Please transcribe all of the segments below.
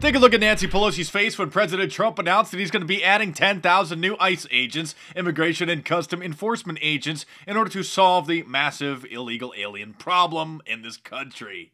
Take a look at Nancy Pelosi's face when President Trump announced that he's going to be adding 10,000 new ICE agents, immigration and custom enforcement agents, in order to solve the massive illegal alien problem in this country.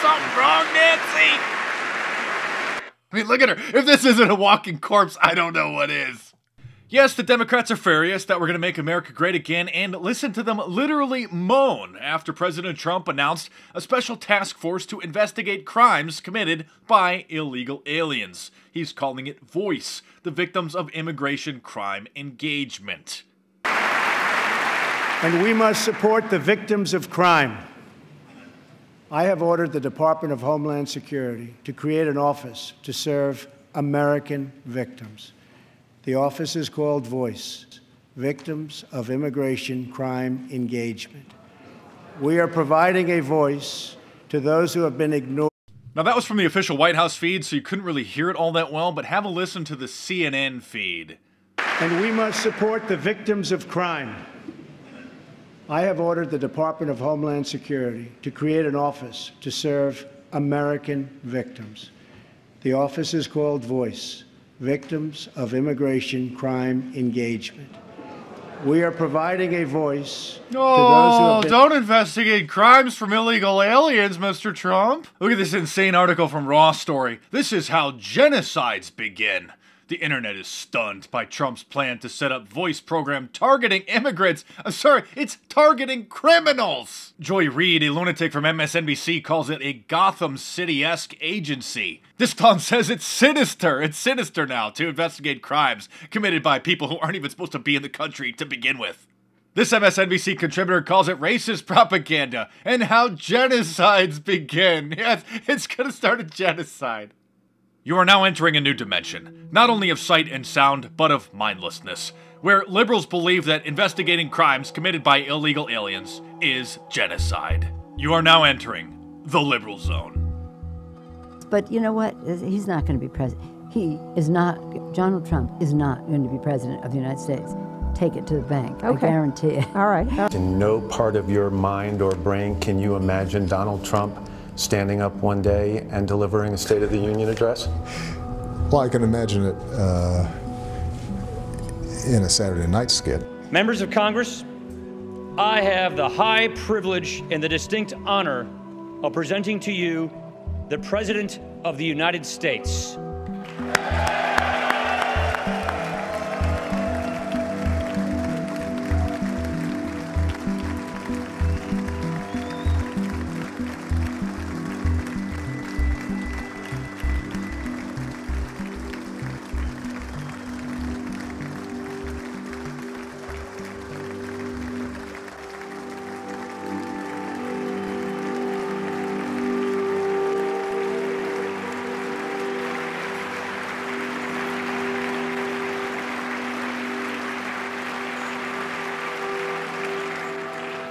Something wrong, Nancy? I mean, look at her. If this isn't a walking corpse, I don't know what is. Yes, the Democrats are furious that we're going to make America great again, and listen to them literally moan after President Trump announced a special task force to investigate crimes committed by illegal aliens. He's calling it VOICE, the Victims of Immigration Crime Engagement. And we must support the victims of crime. I have ordered the Department of Homeland Security to create an office to serve American victims. The office is called VOICE, Victims of Immigration Crime Engagement. We are providing a voice to those who have been ignored. Now that was from the official White House feed, so you couldn't really hear it all that well, but have a listen to the CNN feed. And we must support the victims of crime. I have ordered the Department of Homeland Security to create an office to serve American victims. The office is called VOICE, Victims of Immigration Crime Engagement. We are providing a voice to those who have been... Don't investigate crimes from illegal aliens, Mr. Trump. Look at this insane article from Raw Story. This is how genocides begin. The internet is stunned by Trump's plan to set up VOICE program targeting immigrants. It's targeting criminals. Joy Reid, a lunatic from MSNBC, calls it a Gotham City-esque agency. This clown says it's sinister. It's sinister now to investigate crimes committed by people who aren't even supposed to be in the country to begin with. This MSNBC contributor calls it racist propaganda and how genocides begin. Yes, it's gonna start a genocide. You are now entering a new dimension, not only of sight and sound, but of mindlessness, where liberals believe that investigating crimes committed by illegal aliens is genocide. You are now entering the liberal zone. But you know what? He's not going to be president. He is not, Donald Trump is not going to be president of the United States. Take it to the bank. Okay. I guarantee it. All right. In no part of your mind or brain can you imagine Donald Trump standing up one day and delivering a State of the Union address? Well, I can imagine it in a Saturday night skit. Members of Congress, I have the high privilege and the distinct honor of presenting to you the President of the United States.